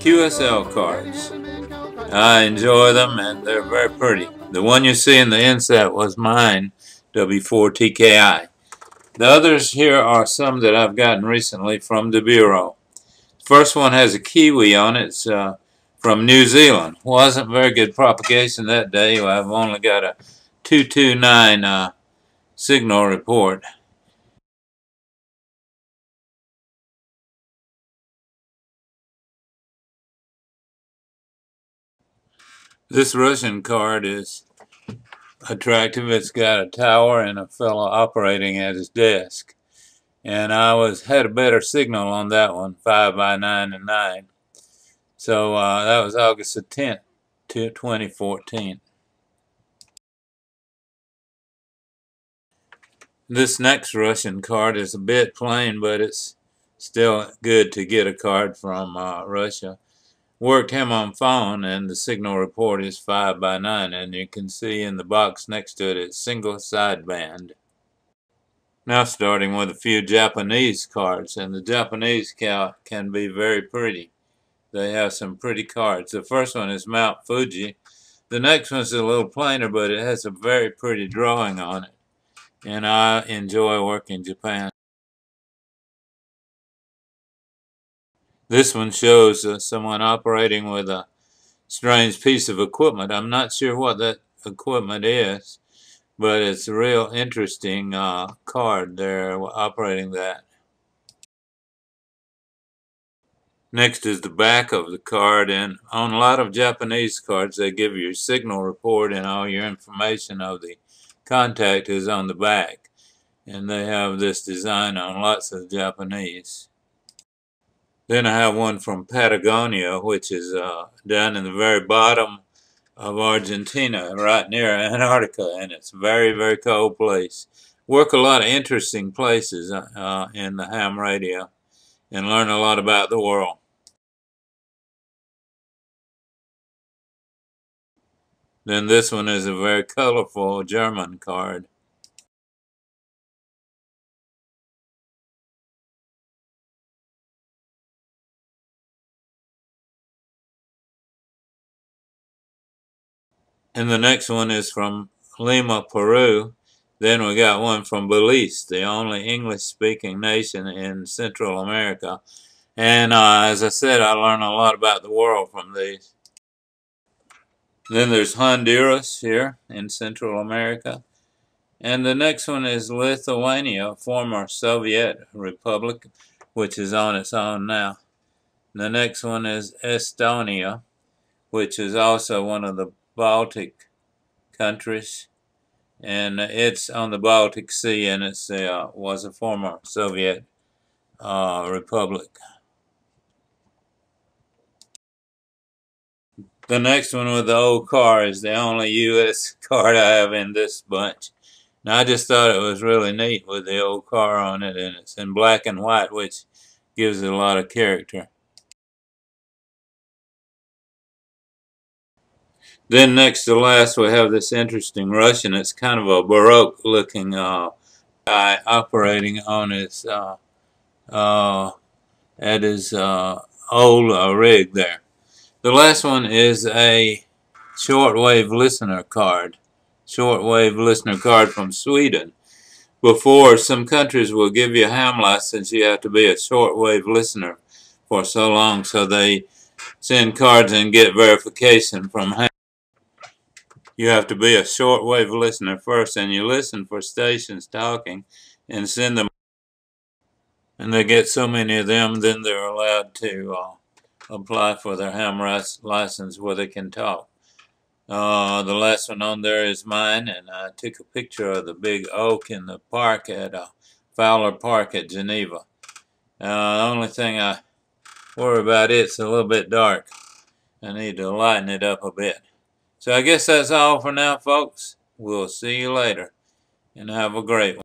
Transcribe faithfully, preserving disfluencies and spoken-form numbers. Q S L cards. I enjoy them and they're very pretty. The one you see in the inset was mine, W four T K I. The others here are some that I've gotten recently from the Bureau. First one has a kiwi on it. It's uh, from New Zealand. Wasn't very good propagation that day. I've only got a two two nine uh, signal report. This Russian card is attractive. It's got a tower and a fellow operating at his desk. And I was had a better signal on that one, five by nine and nine. So uh, that was August the tenth, twenty fourteen. This next Russian card is a bit plain, but it's still good to get a card from uh, Russia. Worked him on phone, and the signal report is five by nine, and you can see in the box next to it it's single sideband. Now starting with a few Japanese cards, and the Japanese can, can be very pretty. They have some pretty cards. The first one is Mount Fuji. The next one's a little plainer, but it has a very pretty drawing on it, and I enjoy working Japan. This one shows uh, someone operating with a strange piece of equipment. I'm not sure what that equipment is, but it's a real interesting uh, card. They're operating that. Next is the back of the card, and on a lot of Japanese cards they give you your signal report and all your information of the contact is on the back. And they have this design on lots of Japanese. Then I have one from Patagonia, which is uh, down in the very bottom of Argentina, right near Antarctica, and it's a very, very cold place. Work a lot of interesting places uh, in the ham radio and learn a lot about the world. Then this one is a very colorful German card. And the next one is from Lima, Peru. Then we got one from Belize, the only English-speaking nation in Central America. And uh, as I said, I learned a lot about the world from these. Then there's Honduras here in Central America. And the next one is Lithuania, former Soviet Republic, which is on its own now. The next one is Estonia, which is also one of the Baltic countries, and it's on the Baltic Sea, and it uh, was a former Soviet uh, republic. The next one with the old car is the only U S card I have in this bunch. Now I just thought it was really neat with the old car on it, and it's in black and white, which gives it a lot of character. Then next to last we have this interesting Russian. It's kind of a Baroque looking uh, guy operating on his, uh, uh, at his uh, old uh, rig there. The last one is a shortwave listener card. Shortwave listener card from Sweden. Before, some countries will give you a ham license, you have to be a shortwave listener for so long, so they send cards and get verification from ham. You have to be a shortwave listener first, and you listen for stations talking and send them. And they get so many of them, then they're allowed to uh, apply for their ham license where they can talk. Uh, the last one on there is mine, and I took a picture of the big oak in the park at uh, Fowler Park at Geneva. Uh, the only thing I worry about, it's a little bit dark. I need to lighten it up a bit. So I guess that's all for now, folks. We'll see you later, and have a great one.